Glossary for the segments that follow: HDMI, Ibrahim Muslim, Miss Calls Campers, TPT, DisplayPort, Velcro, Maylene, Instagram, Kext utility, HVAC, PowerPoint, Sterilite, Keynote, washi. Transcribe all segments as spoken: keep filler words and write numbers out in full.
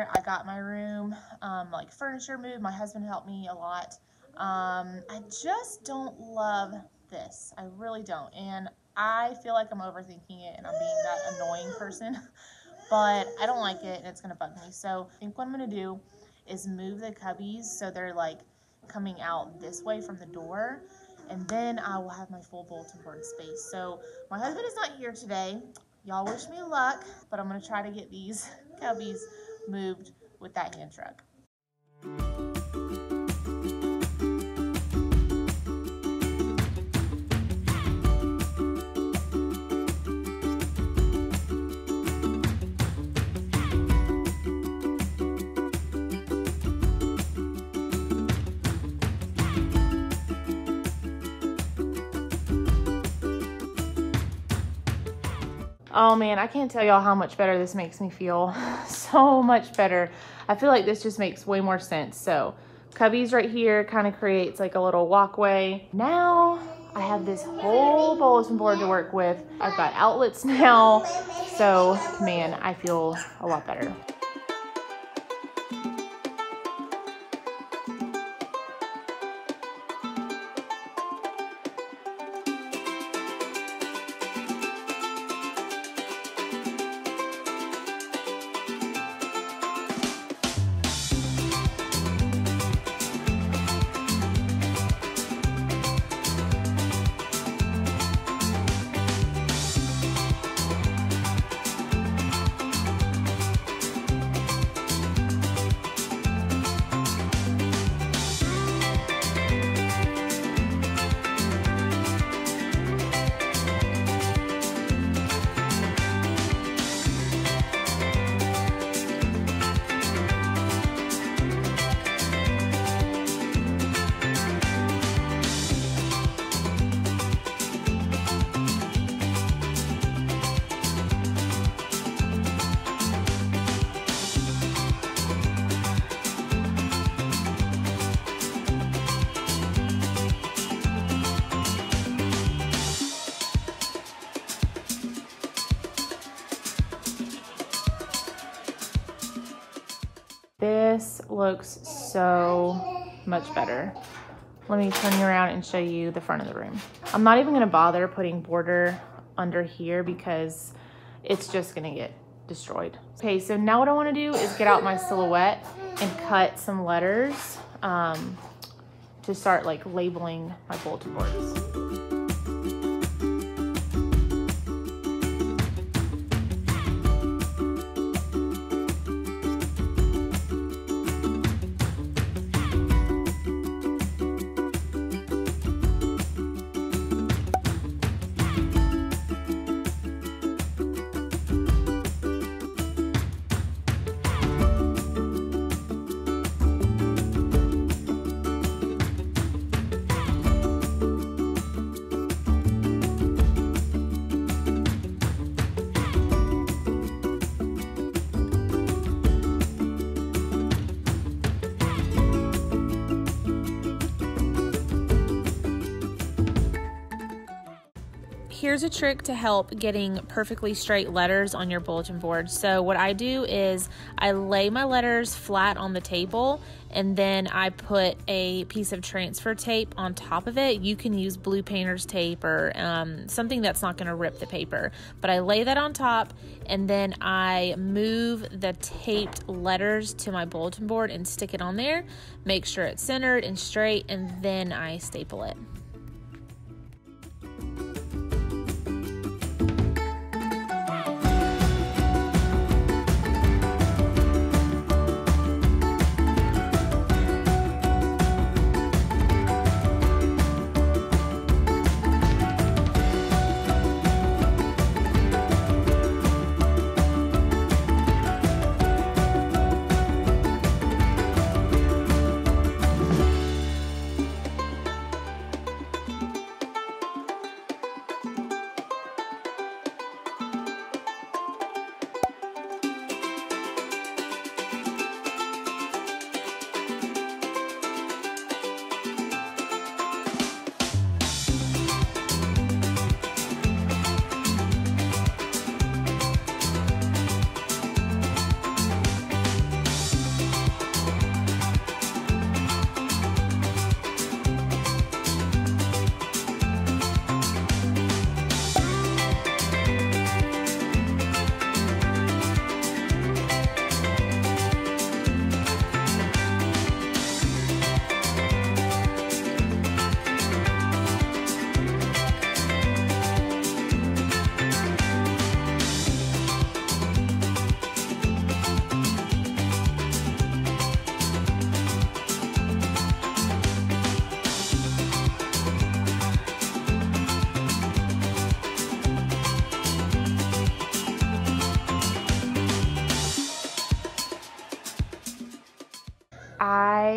here. I got my room, um, like furniture moved. My husband helped me a lot. Um, I just don't love this. I really don't. And I feel like I'm overthinking it and I'm being that annoying person, but I don't like it and it's going to bug me. So I think what I'm going to do is move the cubbies so they're like coming out this way from the door. And then I will have my full bulletin board space. So my husband is not here today. Y'all wish me luck, but I'm going to try to get these cubbies moved with that hand truck. Oh man, I can't tell y'all how much better this makes me feel. So much better. I feel like this just makes way more sense. So cubbies right here kind of creates like a little walkway. Now I have this whole bulletin board to work with. I've got outlets now. So man, I feel a lot better. This looks so much better. Let me turn you around and show you the front of the room. I'm not even gonna bother putting border under here because it's just gonna get destroyed. Okay, so now what I wanna do is get out my silhouette and cut some letters um, to start like labeling my bulletin boards. Here's a trick to help getting perfectly straight letters on your bulletin board. So what I do is I lay my letters flat on the table and then I put a piece of transfer tape on top of it. You can use blue painter's tape or um, something that's not gonna rip the paper. But I lay that on top and then I move the taped letters to my bulletin board and stick it on there. Make sure it's centered and straight and then I staple it.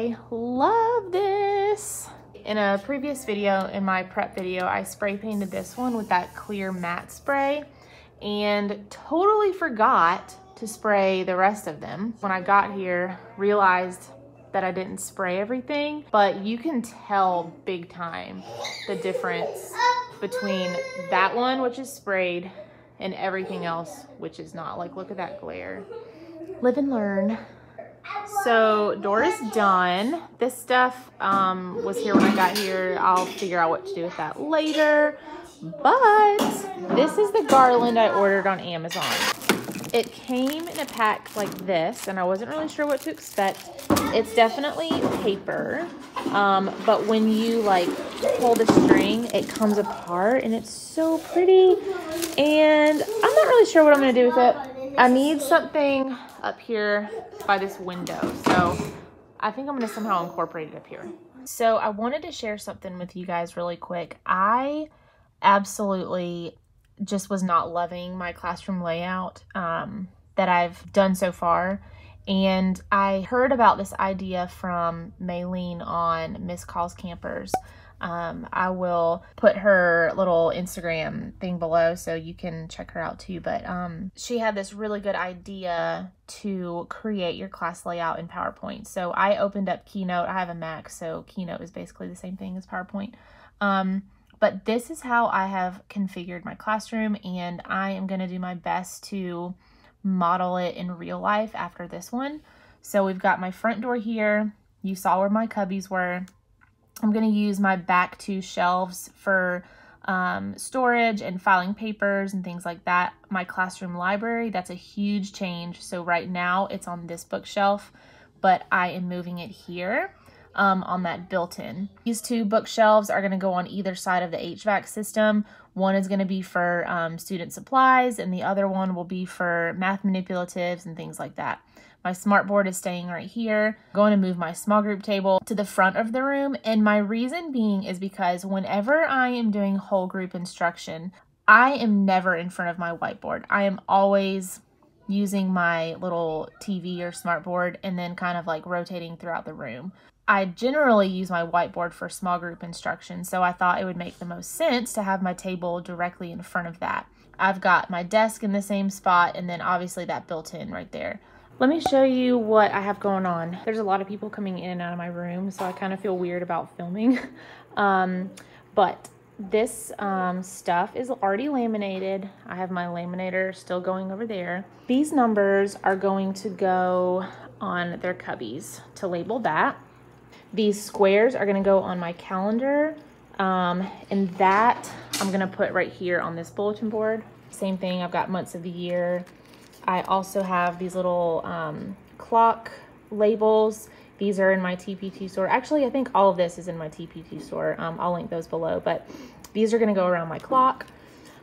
I love this. In a previous video, in my prep video, I spray painted this one with that clear matte spray and totally forgot to spray the rest of them. When I got here, realized that I didn't spray everything, but you can tell big time the difference between that one, which is sprayed, and everything else, which is not. Like, look at that glare. Live and learn. So door is done. This stuff um, was here when I got here. I'll figure out what to do with that later. But this is the garland I ordered on Amazon. It came in a pack like this, and I wasn't really sure what to expect. It's definitely paper, um, but when you like pull the string, it comes apart, and it's so pretty. And I'm not really sure what I'm gonna do with it. I need something up here by this window, so I think I'm gonna somehow incorporate it up here. So I wanted to share something with you guys really quick. I absolutely just was not loving my classroom layout um, that I've done so far, and I heard about this idea from Maylene on Miss Calls Campers. Um, I will put her little Instagram thing below so you can check her out too, but um, she had this really good idea to create your class layout in PowerPoint. So I opened up Keynote. I have a Mac, so Keynote is basically the same thing as PowerPoint. Um, but this is how I have configured my classroom, and I am gonna do my best to model it in real life after this one. So we've got my front door here. You saw where my cubbies were. I'm gonna use my back two shelves for um, storage and filing papers and things like that. My classroom library, that's a huge change. So right now it's on this bookshelf, but I am moving it here um, on that built-in. These two bookshelves are gonna go on either side of the H V A C system. One is gonna be for um, student supplies, and the other one will be for math manipulatives and things like that. My smart board is staying right here. I'm going to move my small group table to the front of the room. And my reason being is because whenever I am doing whole group instruction, I am never in front of my whiteboard. I am always using my little T V or smart board and then kind of like rotating throughout the room. I generally use my whiteboard for small group instruction, so I thought it would make the most sense to have my table directly in front of that. I've got my desk in the same spot, and then obviously that built-in right there. Let me show you what I have going on. There's a lot of people coming in and out of my room, so I kind of feel weird about filming. um, but this um, stuff is already laminated. I have my laminator still going over there. These numbers are going to go on their cubbies to label that. These squares are gonna go on my calendar, um, and that I'm gonna put right here on this bulletin board. Same thing, I've got months of the year. I also have these little um, clock labels. These are in my T P T store. Actually, I think all of this is in my T P T store. Um, I'll link those below, but these are gonna go around my clock.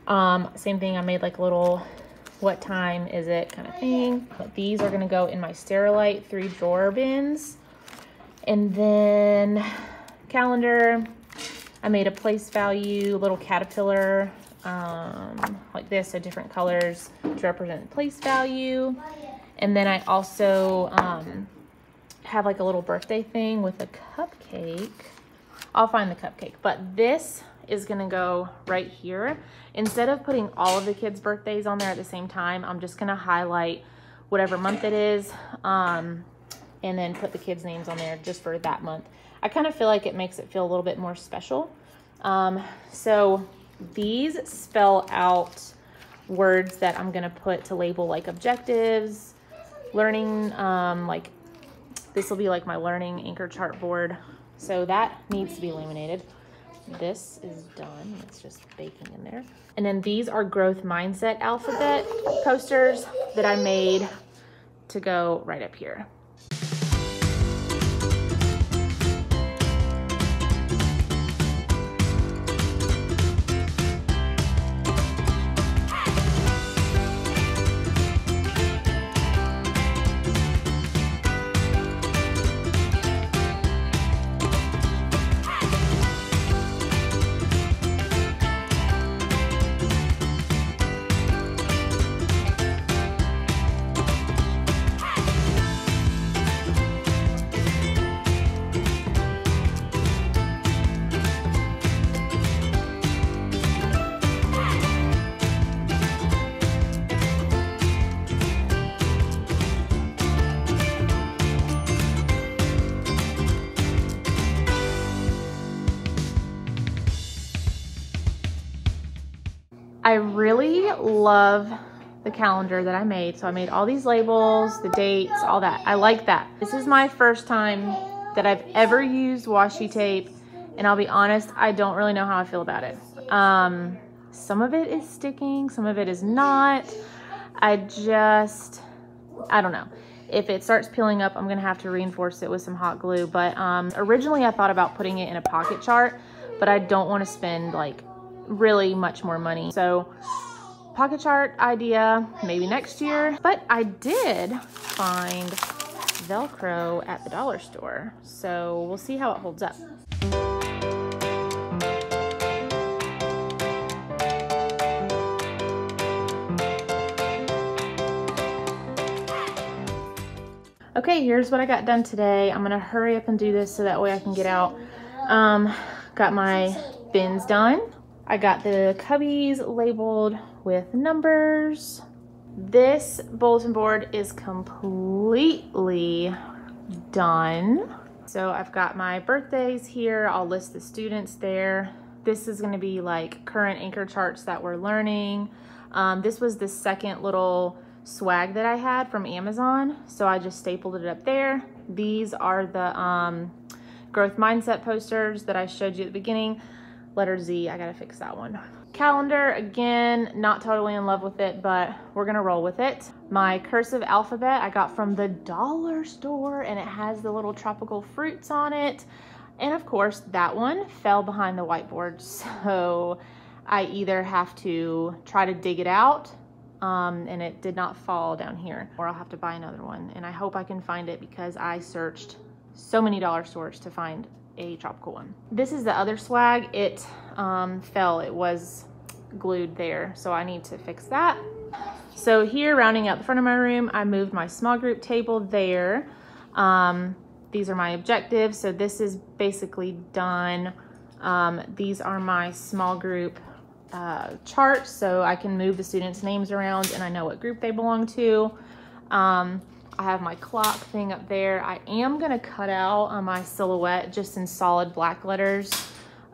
Um, same thing, I made like a little, what time is it kind of thing. But these are gonna go in my Sterilite three drawer bins. And then calendar, I made a place value, little caterpillar, um, like this, so different colors to represent place value. And then I also um, have like a little birthday thing with a cupcake. I'll find the cupcake, but this is gonna go right here. Instead of putting all of the kids' birthdays on there at the same time, I'm just gonna highlight whatever month it is, um, and then put the kids' names on there just for that month. I kind of feel like it makes it feel a little bit more special. Um, so these spell out words that I'm gonna put to label like objectives, learning, um, like this will be like my learning anchor chart board. So that needs to be laminated. This is done, it's just baking in there. And then these are growth mindset alphabet posters that I made to go right up here. I really love the calendar that I made. So I made all these labels, the dates, all that. I like that. This is my first time that I've ever used washi tape, and I'll be honest, I don't really know how I feel about it. Um, some of it is sticking, some of it is not. I just, I don't know. If it starts peeling up, I'm gonna have to reinforce it with some hot glue. But um, originally I thought about putting it in a pocket chart, but I don't wanna spend like really much more money. So pocket chart idea, maybe next year. But I did find Velcro at the dollar store. So we'll see how it holds up. Okay, here's what I got done today. I'm gonna hurry up and do this so that way I can get out. Um, got my bins done. I got the cubbies labeled with numbers. This bulletin board is completely done. So I've got my birthdays here. I'll list the students there. This is gonna be like current anchor charts that we're learning. Um, this was the second little swag that I had from Amazon, so I just stapled it up there. These are the um, growth mindset posters that I showed you at the beginning. Letter Z, I gotta fix that one. Calendar, again, not totally in love with it, but we're gonna roll with it. My cursive alphabet I got from the dollar store, and it has the little tropical fruits on it. And of course, that one fell behind the whiteboard, so I either have to try to dig it out, Um, and it did not fall down here, or I'll have to buy another one. And I hope I can find it, because I searched so many dollar stores to find a tropical one. This is the other swag. It um, fell, it was glued there, so I need to fix that. So here, rounding out the front of my room, I moved my small group table there. Um, these are my objectives. So this is basically done. Um, these are my small group Uh, chart, so I can move the students' names around and I know what group they belong to. Um, I have my clock thing up there. I am gonna cut out on my silhouette, just in solid black letters,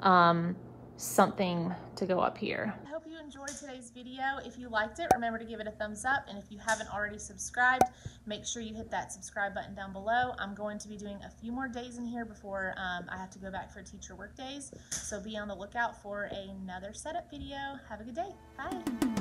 um, something to go up here. I hope you enjoyed today's video. If you liked it, remember to give it a thumbs up, and if you haven't already subscribed, make sure you hit that subscribe button down below. I'm going to be doing a few more days in here before um, I have to go back for teacher work days, so be on the lookout for another setup video. Have a good day. Bye.